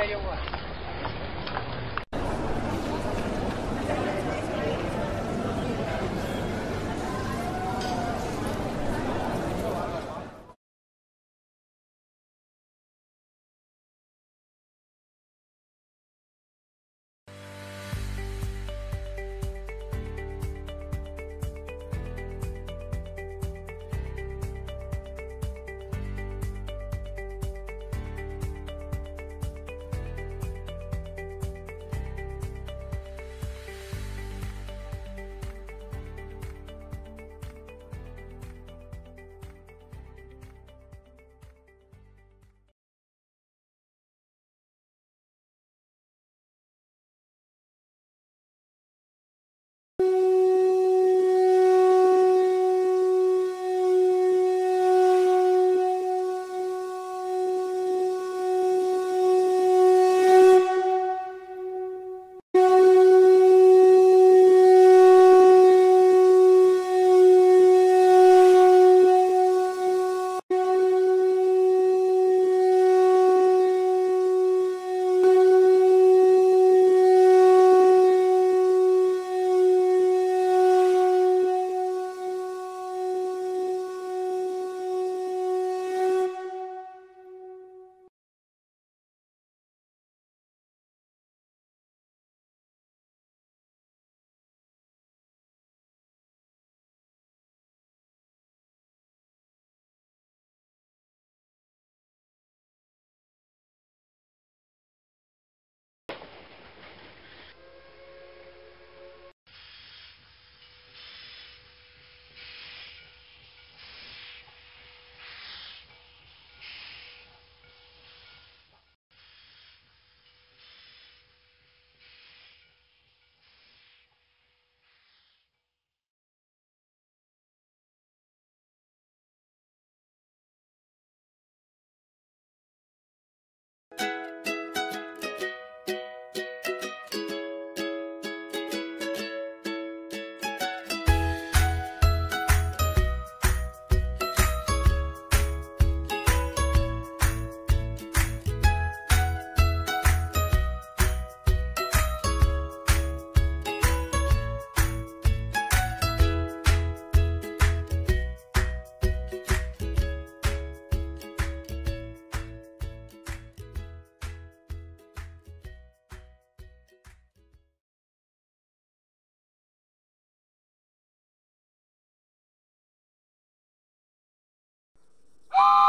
tell you what. Oh!